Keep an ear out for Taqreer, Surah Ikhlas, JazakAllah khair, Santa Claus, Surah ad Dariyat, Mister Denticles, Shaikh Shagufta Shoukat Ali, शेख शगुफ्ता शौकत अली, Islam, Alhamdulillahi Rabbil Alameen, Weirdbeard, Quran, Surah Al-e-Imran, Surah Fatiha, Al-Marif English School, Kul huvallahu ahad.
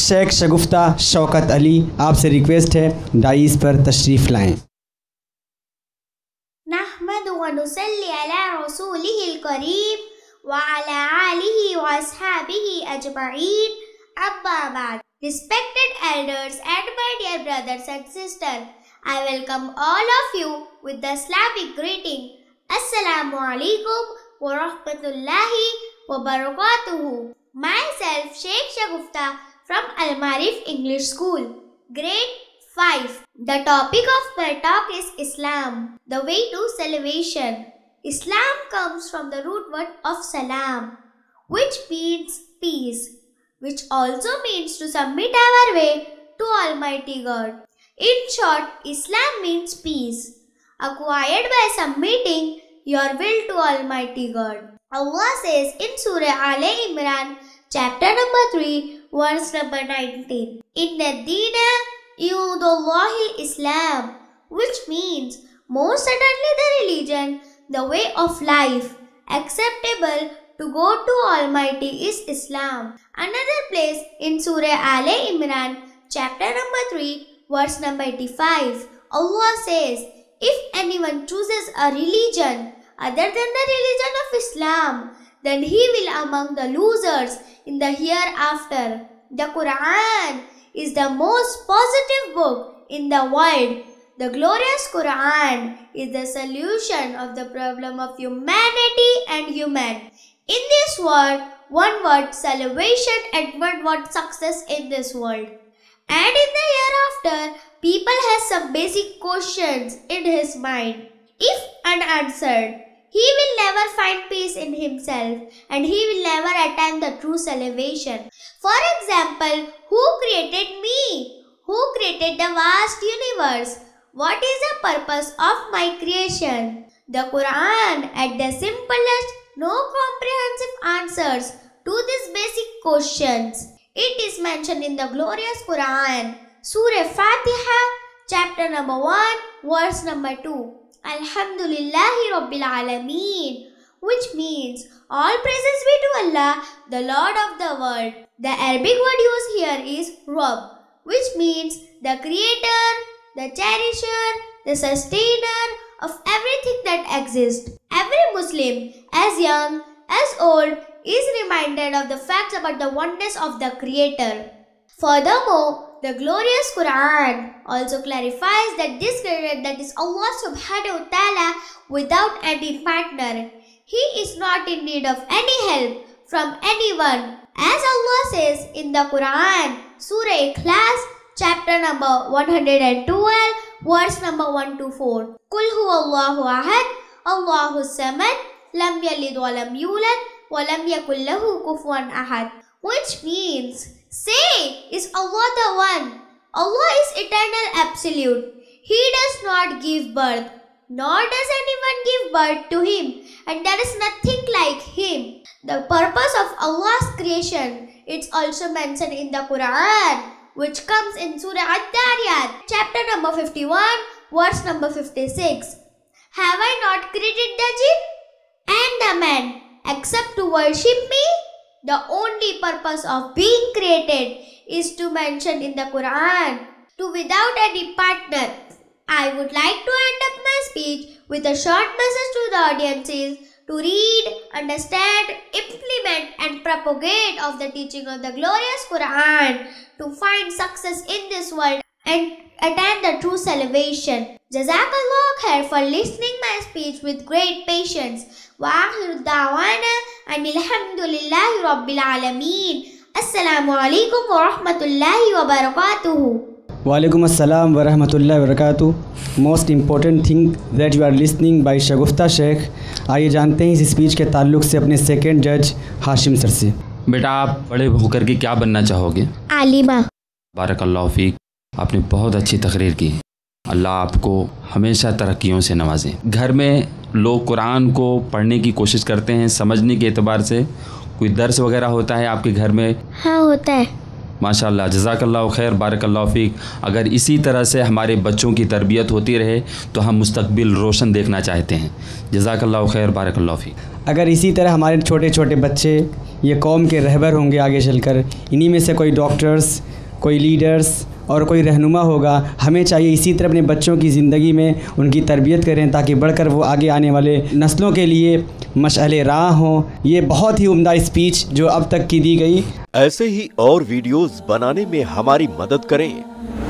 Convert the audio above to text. शेख शगुफ्ता शौकत अली, आपसे रिक्वेस्ट है डाइस पर तशरीफ़ लाएँ। नहमदु व नुसल्ली अला रसूलिहिल करीम व अला आलिहि व अस्हाबिहि अजमईन, अम्मा बाद। Respected elders and my dear brothers and sisters, I welcome all of you with the Islamic greeting. Assalamu alaikum wa rahmatullahi wa barakatuhu. Myself Shaikh Shagufta from Al-Marif English School, Grade 5. The topic of my talk is Islam, the way to salvation. Islam comes from the root word of salam, which means peace, which also means to submit our way to Almighty God. In short, Islam means peace, acquired by submitting your will to Almighty God. Allah says in Surah Al-e-Imran, chapter number 3, verse number 19, Inna deena yudullahi Islam, which means most certainly the religion, the way of life, acceptable to go to Almighty is Islam. Another place in Surah Al-e-Imran, chapter number 3, verse number 85, Allah says, if anyone chooses a religion other than the religion of Islam, then he will among the losers in the hereafter. The Quran is the most positive book in the world. The glorious Quran is the solution of the problem of humanity and human. In this world, one word salvation and one word success in this world. And in the hereafter, people have some basic questions in his mind. If unanswered, he will never find peace in himself and he will never attain the true salvation. For example, who created me? Who created the vast universe? What is the purpose of my creation? The Quran at the simplest, no comprehensive answers to these basic questions. It is mentioned in the glorious Quran, Surah Fatiha, chapter number 1, verse number 2, Alhamdulillahi Rabbil Alameen, which means all praises be to Allah, the Lord of the world. The Arabic word used here is Rabb, which means the creator, the cherisher, the sustainer of everything that exists. Every Muslim, as young as old, is reminded of the facts about the oneness of the Creator. Furthermore, the glorious Quran also clarifies that this Creator, that is Allah subhanahu wa ta'ala, without any partner. He is not in need of any help from anyone. As Allah says in the Quran, Surah Ikhlas, chapter number 112, verse number 1 to 4, Kul huvallahu ahad, Allahu samad, lam yalid wa lam yulad, wa lam yakul lahu kufuwan ahad, which means, say, is Allah the one. Allah is eternal absolute. He does not give birth, nor does anyone give birth to him, and there is nothing like him. The purpose of Allah's creation, it's also mentioned in the Quran, which comes in Surah ad Dariyat, chapter number 51, verse number 56. Have I not created the jinn and the man except to worship me? The only purpose of being created is to mention in the Quran, to without any partner. I would like to end up my speech with a short message to the audiences to read, understand, implement and propagate of the teaching of the glorious Quran to find success in this world and attain the true salvation. JazakAllah khair for listening my speech with great patience. Wa akhiru da'wana anil hamdulillahi rabbil alameen. Assalamu alaikum wa rahmatullahi wa barakatuhu. Walaikum assalam wa rahmatullahi wa barakatuh. Most important thing that you are listening by शगुफ्ता शेख। आइए जानते हैं इस speech के ताल्लुक से अपने second जज Hashim sir से। बेटा, आप बड़े होकर के क्या बनना चाहोगे? आलिमा। बारकल्लाहु फीक, आपने बहुत अच्छी तकरीर की। अल्लाह आपको हमेशा तरक्कियों से नवाजे। घर में लोग कुरान को पढ़ने की कोशिश करते हैं, समझने के एतबार से कोई दर्स वगैरह होता है आपके घर में? हाँ, होता है। माशाल्लाह, जज़ाकल्लाह खैर, बारकल्लाह फ़ीक। अगर इसी तरह से हमारे बच्चों की तरबियत होती रहे तो हम मुस्तकबिल रोशन देखना चाहते हैं। जज़ाकल्लाह खैर, बारकल्लाह फ़ीक। अगर इसी तरह हमारे छोटे छोटे बच्चे ये कौम के रहबर होंगे आगे चलकर, इन्हीं में से कोई डॉक्टर्स, कोई लीडर्स और कोई रहनुमा होगा। हमें चाहिए इसी तरह अपने बच्चों की ज़िंदगी में उनकी तरबियत करें ताकि बढ़कर वो आगे आने वाले नस्लों के लिए मशाले राह हों। ये बहुत ही उम्दा स्पीच जो अब तक की दी गई। ऐसे ही और वीडियोस बनाने में हमारी मदद करें।